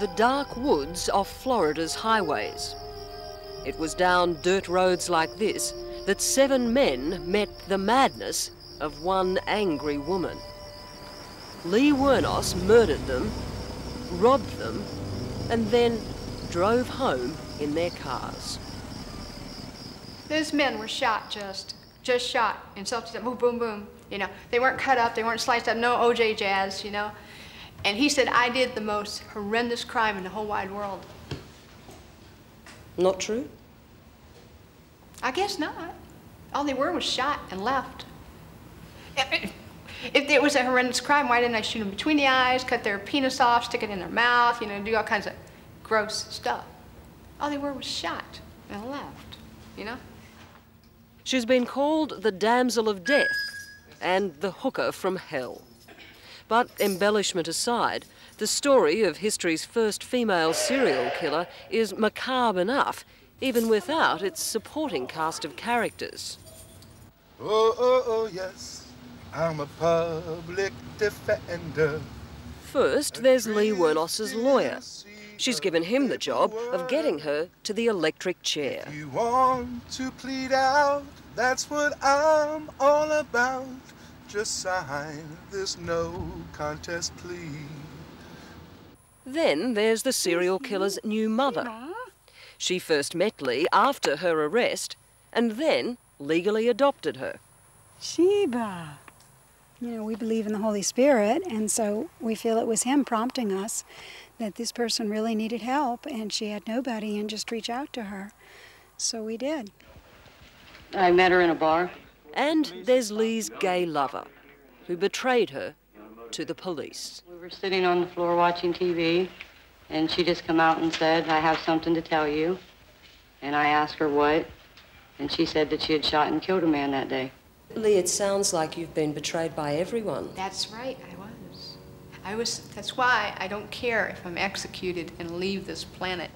the dark woods off Florida's highways. It was down dirt roads like this that seven men met the madness of one angry woman. Aileen Wuornos murdered them, robbed them, and then drove home in their cars. Those men were shot, just shot in self-defense, boom, boom, boom. You know, they weren't cut up, they weren't sliced up, no OJ jazz, you know. And he said, I did the most horrendous crime in the whole wide world. Not true? I guess not. All they were was shot and left. If it was a horrendous crime, why didn't I shoot them between the eyes, cut their penis off, stick it in their mouth, you know, do all kinds of gross stuff? All they were was shot and left, you know? She's been called the damsel of death and the hooker from hell. But embellishment aside, the story of history's first female serial killer is macabre enough, even without its supporting cast of characters. Oh, oh, oh, yes. I'm a public defender. First, there's Aileen Wuornos' lawyer. She's given him the job of getting her to the electric chair. If you want to plead out, that's what I'm all about. Just sign this no contest plea. Then there's the serial killer's new mother. She first met Lee after her arrest and then legally adopted her. Sheba. You know, we believe in the Holy Spirit, and so we feel it was him prompting us that this person really needed help, and she had nobody, and just reach out to her. So we did. I met her in a bar. And there's Lee's gay lover, who betrayed her to the police. We were sitting on the floor watching TV, and she just come out and said, I have something to tell you. And I asked her what, and she said that she had shot and killed a man that day. Lee, it sounds like you've been betrayed by everyone. That's right, I was. That's why I don't care if I'm executed and leave this planet.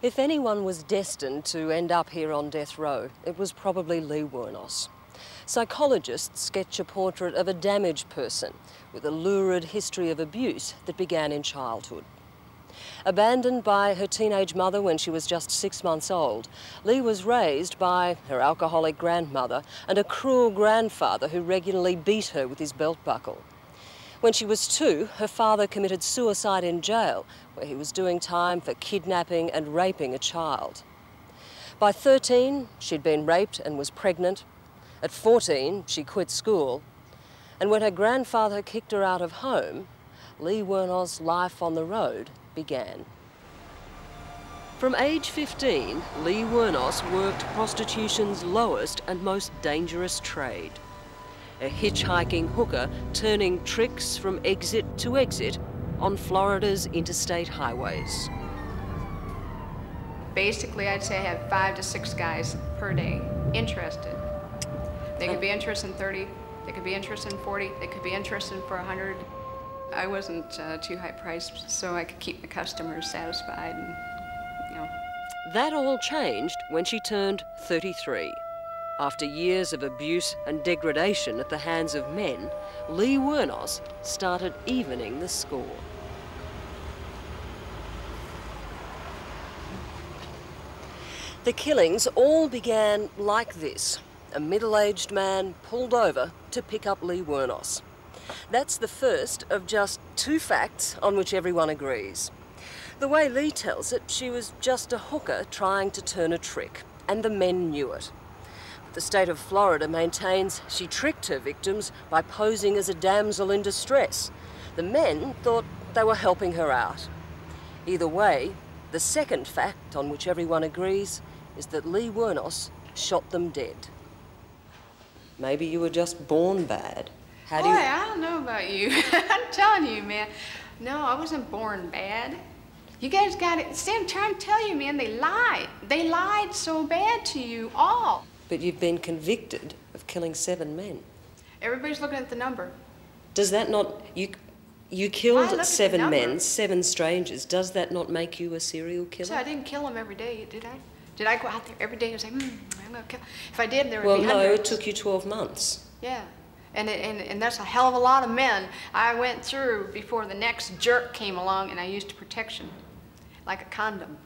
If anyone was destined to end up here on death row, it was probably Aileen Wuornos. Psychologists sketch a portrait of a damaged person with a lurid history of abuse that began in childhood. Abandoned by her teenage mother when she was just 6 months old, Lee was raised by her alcoholic grandmother and a cruel grandfather who regularly beat her with his belt buckle. When she was 2, her father committed suicide in jail, where he was doing time for kidnapping and raping a child. By 13, she'd been raped and was pregnant. At 14, she quit school. And when her grandfather kicked her out of home, Aileen Wuornos' life on the road began. From age 15, Aileen Wuornos worked prostitution's lowest and most dangerous trade. A hitchhiking hooker turning tricks from exit to exit on Florida's interstate highways. Basically, I'd say I had 5 to 6 guys per day interested. They could be interested in 30, they could be interested in 40, they could be interested for 100. I wasn't too high priced, so I could keep the customers satisfied, and, you know. That all changed when she turned 33. After years of abuse and degradation at the hands of men, Aileen Wuornos started evening the score. The killings all began like this. A middle-aged man pulled over to pick up Aileen Wuornos. That's the first of just 2 facts on which everyone agrees. The way Lee tells it, she was just a hooker trying to turn a trick, and the men knew it. The state of Florida maintains she tricked her victims by posing as a damsel in distress. The men thought they were helping her out. Either way, the second fact on which everyone agrees is that Aileen Wuornos shot them dead. Maybe you were just born bad. Boy, I don't know about you. I'm telling you, man. No, I wasn't born bad. You guys got it. See, I'm trying to tell you, man, they lied. They lied so bad to you all. But you've been convicted of killing 7 men. Everybody's looking at the number. Does that not... You killed 7 men, 7 strangers. Does that not make you a serial killer? So I didn't kill them every day, did I? Did I go out there every day and say, I'm going to kill... If I did, there would be hundreds. Well, no, it took you 12 months. Yeah. And that's a hell of a lot of men I went through before the next jerk came along, and I used protection, like a condom.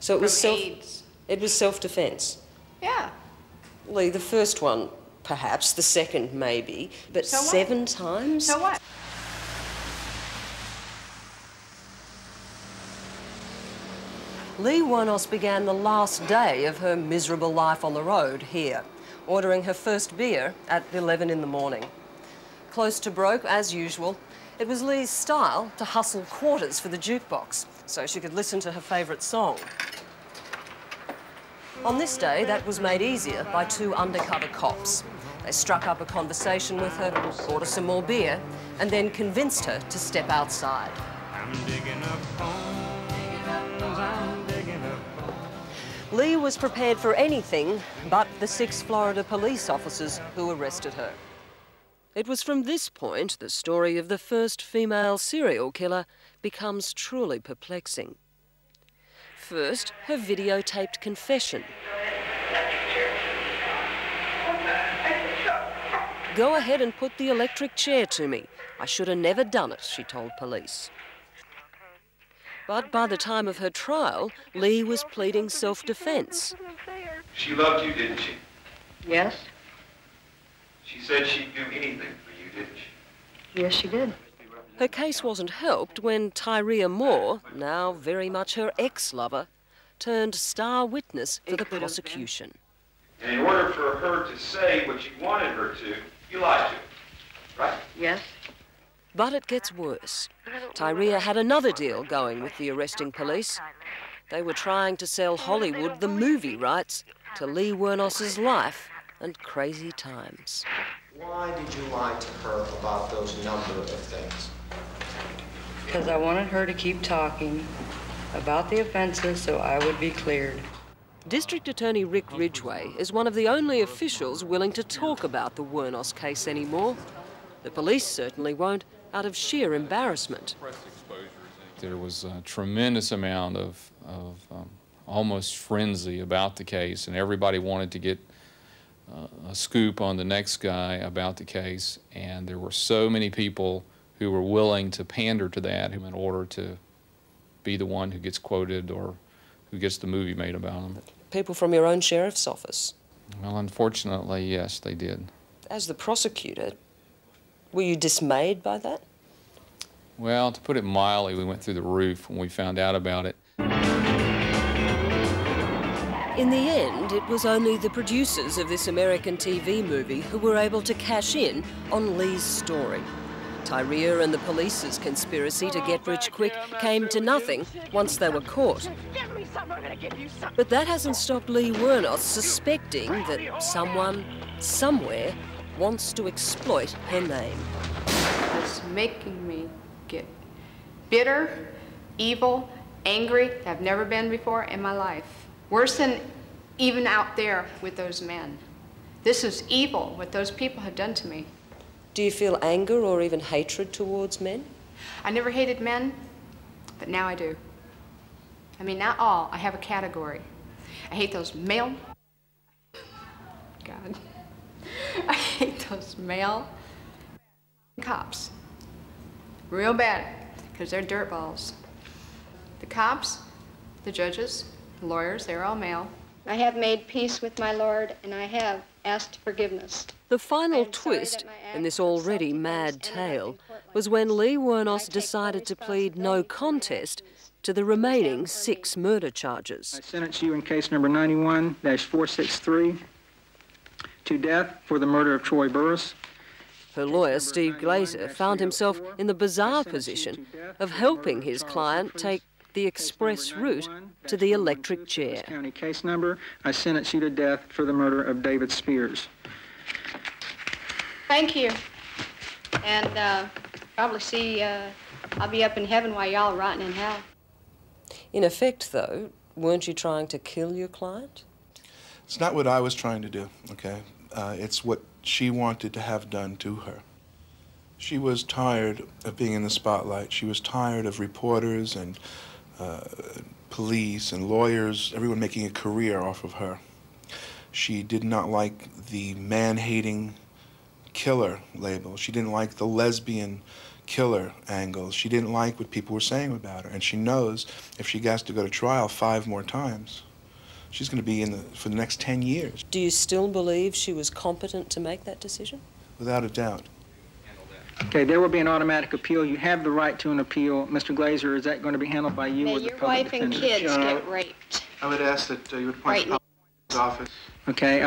So it was AIDS. It was self-defense. Yeah. Lee, the first one, perhaps. The second, maybe. But so 7 times? So what? Lee Wuornos began the last day of her miserable life on the road here, ordering her first beer at 11 in the morning. Close to broke, as usual, it was Lee's style to hustle quarters for the jukebox so she could listen to her favourite song. On this day, that was made easier by 2 undercover cops. They struck up a conversation with her, bought her some more beer, and then convinced her to step outside. I'm digging up phones. Lee was prepared for anything but the 6 Florida police officers who arrested her. It was from this point the story of the first female serial killer becomes truly perplexing. First, her videotaped confession. "Go ahead and put the electric chair to me. I should have never done it," she told police. But by the time of her trial, Lee was pleading self-defense. She loved you, didn't she? Yes. She said she'd do anything for you, didn't she? Yes, she did. Her case wasn't helped when Tyria Moore, now very much her ex-lover, turned star witness for the prosecution. And in order for her to say what you wanted her to, you lied to her, right? Yes. But it gets worse. Tyria had another deal going with the arresting police. They were trying to sell Hollywood the movie rights to Lee Wuornos's life and crazy times. Why did you lie to her about those number of things? Because I wanted her to keep talking about the offenses so I would be cleared. District Attorney Rick Ridgway is one of the only officials willing to talk about the Wuornos case anymore. The police certainly won't, out of sheer embarrassment. There was a tremendous amount of almost frenzy about the case, and everybody wanted to get a scoop on the next guy about the case, and there were so many people who were willing to pander to that in order to be the one who gets quoted or who gets the movie made about them. People from your own sheriff's office? Well, unfortunately, yes, they did. As the prosecutor, were you dismayed by that? Well, to put it mildly, we went through the roof when we found out about it. In the end, it was only the producers of this American TV movie who were able to cash in on Lee's story. Tyria and the police's conspiracy to get rich quick came to nothing once they were caught. But that hasn't stopped Lee Wuornos suspecting that someone, somewhere, wants to exploit her name. It's making me get bitter, evil, angry. I've never been before in my life. Worse than even out there with those men. This is evil, what those people have done to me. Do you feel anger or even hatred towards men? I never hated men, but now I do. I mean, not all. I have a category. I hate those male... God. I hate those male cops real bad because they're dirtballs. The cops, the judges, the lawyers, they're all male. I have made peace with my Lord and I have asked forgiveness. The final twist in this already mad tale was when Lee Wuornos decided to plead no contest to the remaining 6 murder charges. I sentence you in case number 91-463. to death for the murder of Troy Burris. Her lawyer, Steve Glazer, found himself in the bizarre position of helping his client take the express route to the electric chair. County case number, I sentence you to death for the murder of David Spears. Thank you. And probably see, I'll be up in heaven while y'all are rotting in hell. In effect, though, weren't you trying to kill your client? It's not what I was trying to do, okay? It's what she wanted to have done to her. She was tired of being in the spotlight. She was tired of reporters and police and lawyers, everyone making a career off of her. She did not like the man-hating killer label. She didn't like the lesbian killer angle. She didn't like what people were saying about her. And she knows if she has to go to trial 5 more times, she's going to be in for the next 10 years. Do you still believe she was competent to make that decision? Without a doubt. Okay, there will be an automatic appeal. You have the right to an appeal. Mr. Glazer, is that going to be handled by you or the public defender? Your wife and kids get raped. I would ask that you would point to the public defender's office. Okay,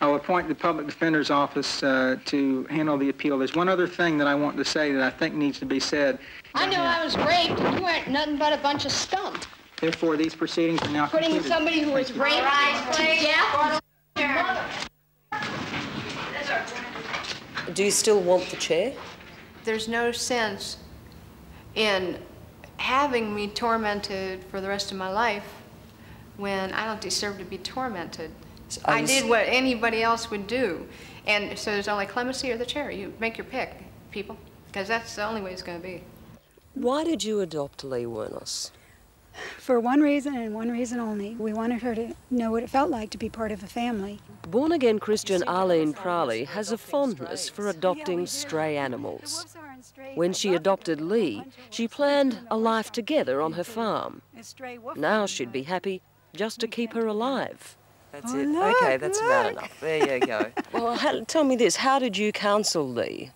I'll appoint the public defender's office to handle the appeal. There's one other thing that I want to say that I think needs to be said. I know I was raped, and you weren't nothing but a bunch of stump. Therefore, these proceedings are now putting completed. Somebody who was raped to death. Do you still want the chair? There's no sense in having me tormented for the rest of my life when I don't deserve to be tormented. So I did what anybody else would do. And so there's only clemency or the chair. You make your pick, people, because that's the only way it's going to be. Why did you adopt Aileen Wuornos? For one reason and one reason only. We wanted her to know what it felt like to be part of a family. Born-again Christian Arlene Pralle has a fondness for adopting stray animals. When she adopted Lee, she planned a life together on her farm. Now she'd be happy just to keep her alive. That's it. Okay, that's about enough. There you go. Well, tell me this. How did you counsel Lee?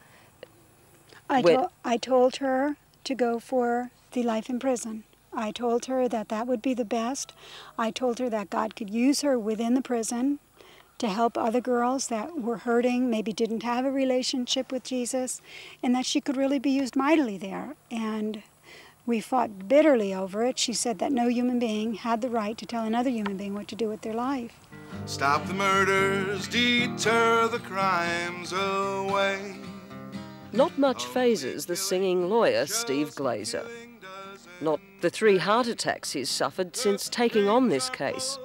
I told her to go for the life in prison. I told her that that would be the best. I told her that God could use her within the prison to help other girls that were hurting, maybe didn't have a relationship with Jesus, and that she could really be used mightily there. And we fought bitterly over it. She said that no human being had the right to tell another human being what to do with their life. Stop the murders, deter the crimes away. Not much fazes the singing lawyer Steve Glazer. Not the 3 heart attacks he's suffered since taking on this case,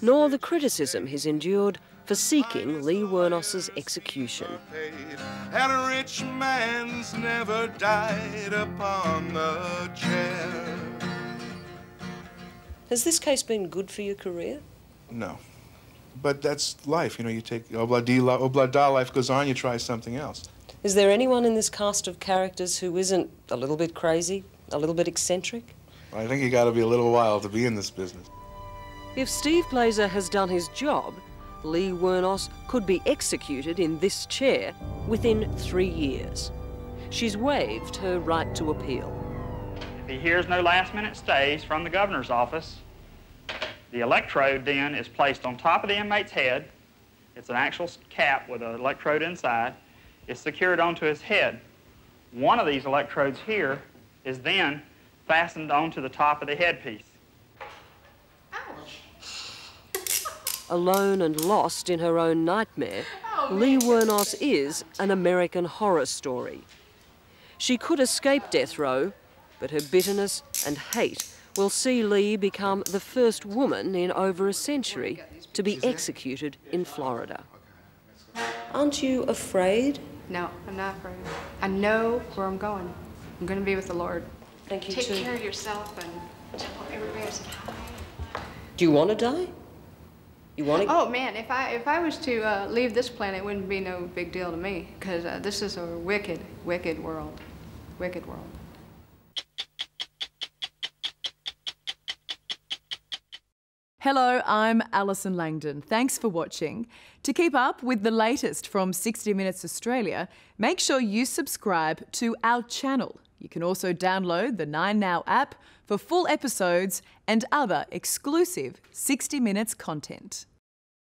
nor the criticism he's endured for seeking Lee Wuornos' execution. And a rich man's never died upon the chair. Has this case been good for your career? No. But that's life. You know, you take obla da, life goes on, you try something else. Is there anyone in this cast of characters who isn't a little bit crazy? A little bit eccentric? I think you got to be a little wild to be in this business. If Steve Glazer has done his job, Lee Wuornos could be executed in this chair within 3 years. She's waived her right to appeal. If he hears no last-minute stays from the governor's office, the electrode then is placed on top of the inmate's head. It's an actual cap with an electrode inside. It's secured onto his head. One of these electrodes here is then fastened onto the top of the headpiece. Ouch. Alone and lost in her own nightmare, Lee Wuornos is an American horror story. She could escape death row, but her bitterness and hate will see Lee become the first woman in over a century to be executed in Florida. Aren't you afraid? No, I'm not afraid. I know where I'm going. I'm going to be with the Lord. Thank you, too. Take care of yourself and tell everybody I said hi. Do you want to die? You want to? Oh, man, if I was to leave this planet, it wouldn't be no big deal to me, because this is a wicked, wicked world. Wicked world. Hello, I'm Alison Langdon. Thanks for watching. To keep up with the latest from 60 Minutes Australia, make sure you subscribe to our channel. You can also download the 9Now app for full episodes and other exclusive 60 Minutes content.